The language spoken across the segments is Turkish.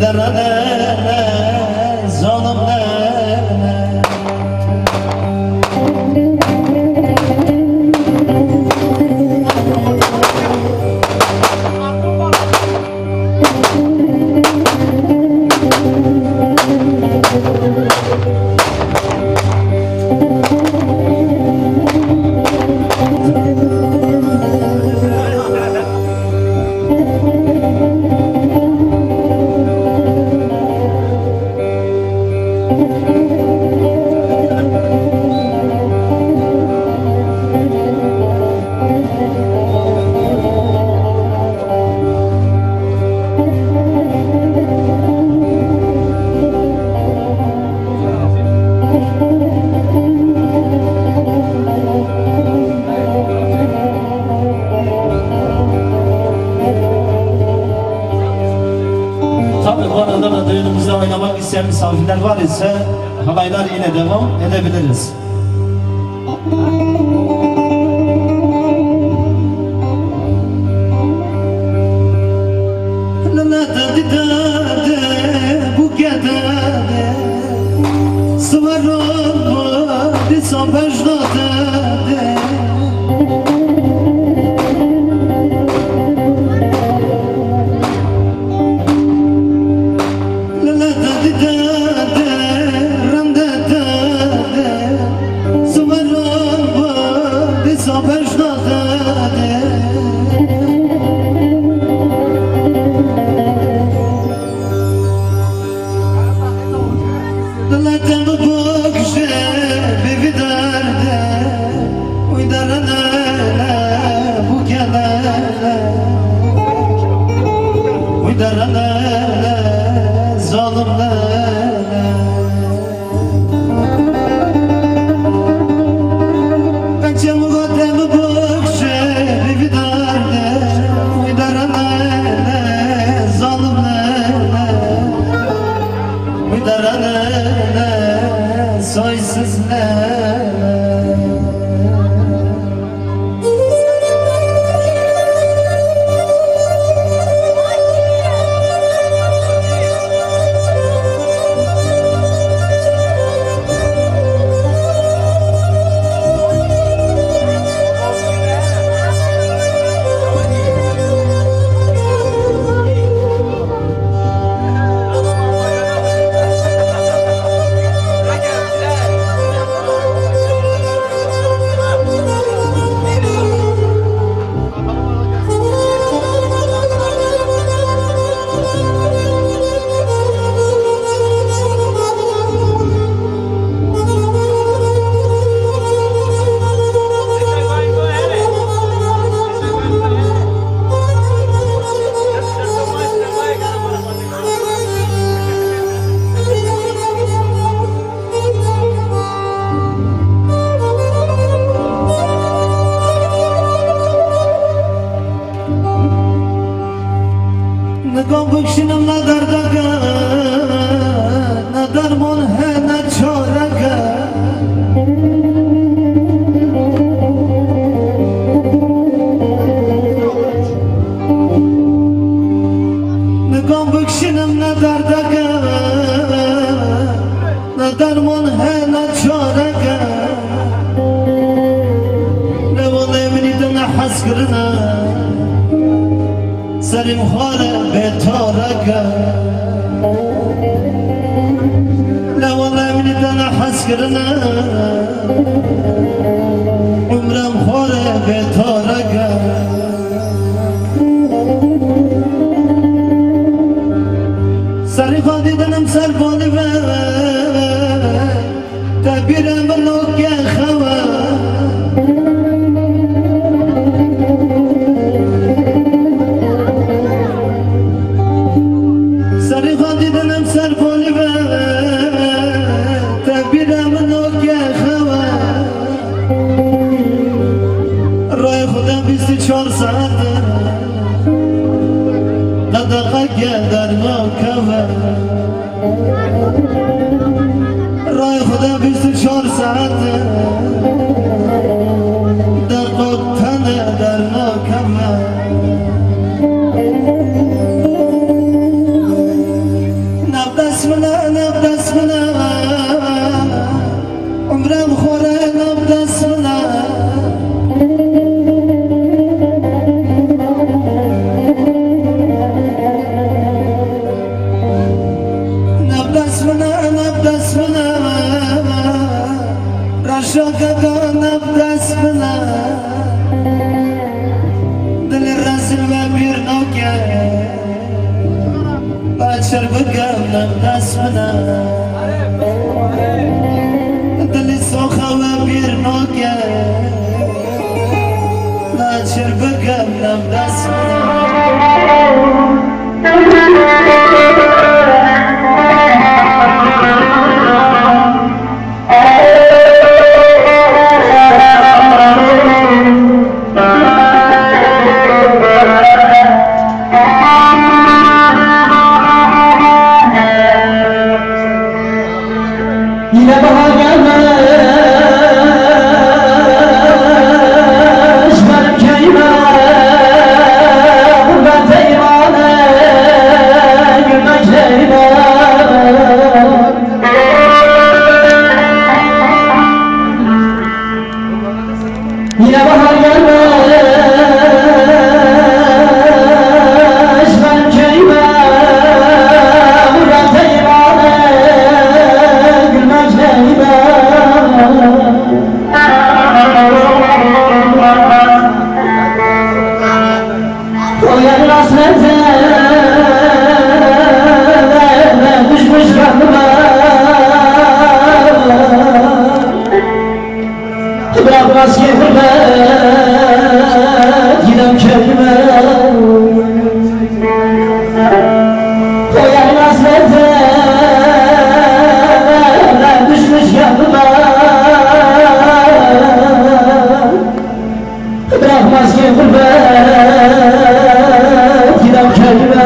Darada Orada da düğünümüzde oynamak isteyen misafirler var ise halaylar yine devam edebiliriz. Bu gedede sıvarılma dizam bejdade bırak vazgeçme, gidem kendime. Koyar nazlete, düşmüş yanıma. Bırak vazgeçme, gidem kendime.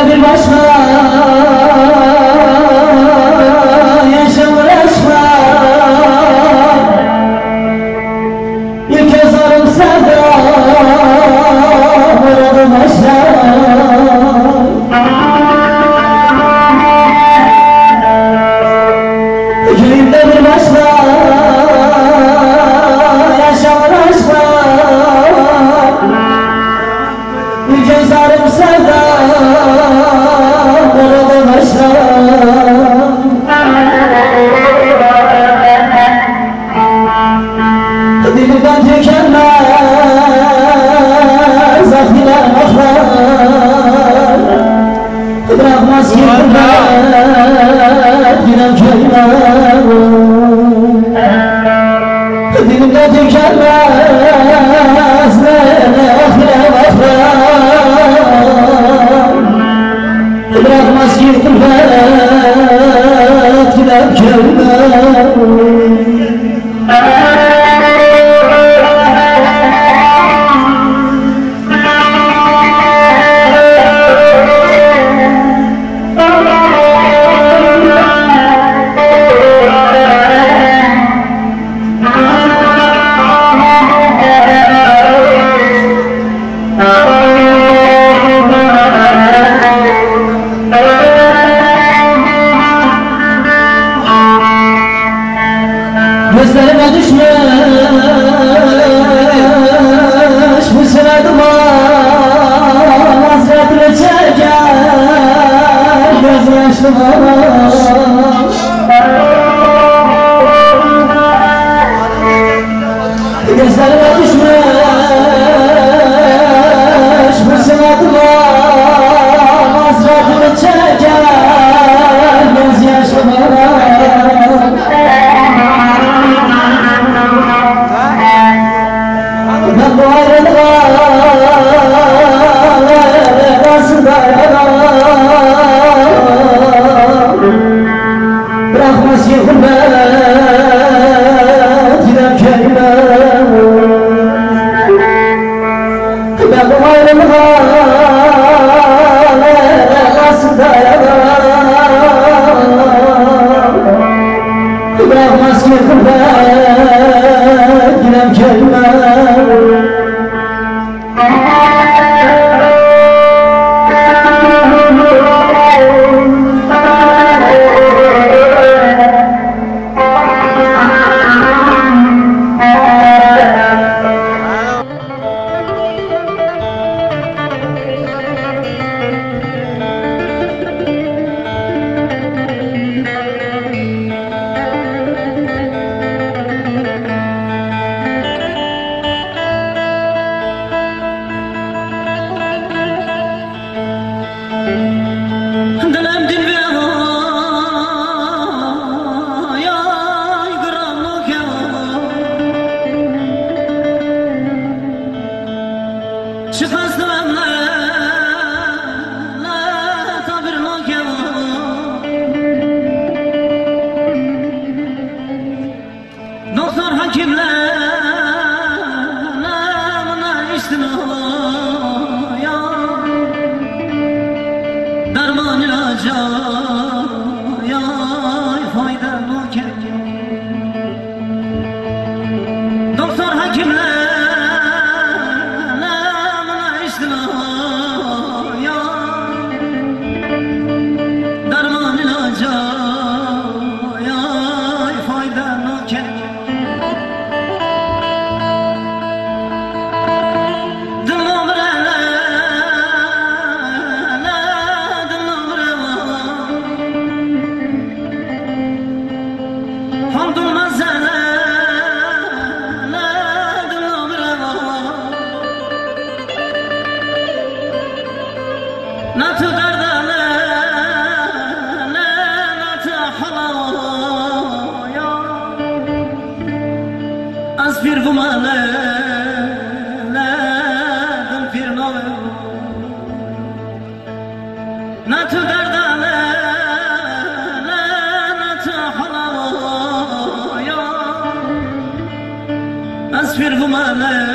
Bir başka yaşam uğraşma. Bir kez arımsa da buradan aşağı. Gülümde bir başka yaşam uğraşma. Bir kez arımsa da Dilden tükenmez ahdiler ahlar. Bırakmaz ki kırlar giden köyler. Dilden tükenmez ahdiler ahlar. Bırakmaz ki kırlar giden köyler. Gözlerime düşmüş bu sıradıma, hasretini çeker gözyaşlıma. Gözlerime düşmüş bu sıradıma, hasretini çeker gözyaşlıma. Bırakmaz ki hürmet gidem kendime. Ben bu ayrılığa nasıl dayanam? Bırakmaz ki hürmet gidem kendime. Darman ilaca, ya fayda nokek. Natı dardana, natı halaya. Az bir vumane, nadım firnave. Natı dardana, natı halaya. Az bir vumane.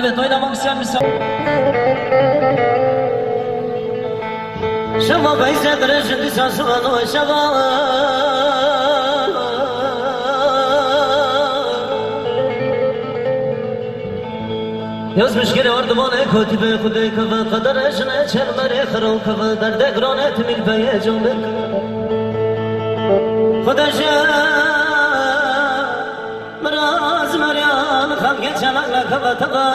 Evet, oynamak isteyen misin? Şeva beyze derece dişan şuan o şeva. Yazmış geri ordumane kutibe kuday kava kadar eşne çermere kırıl kava derde grane timil beye cümbek. Kudaşa Kam geçen akla kavataba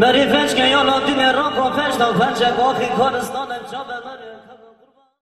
Meri feşke yolu düne roko feştav pençe kofi koristan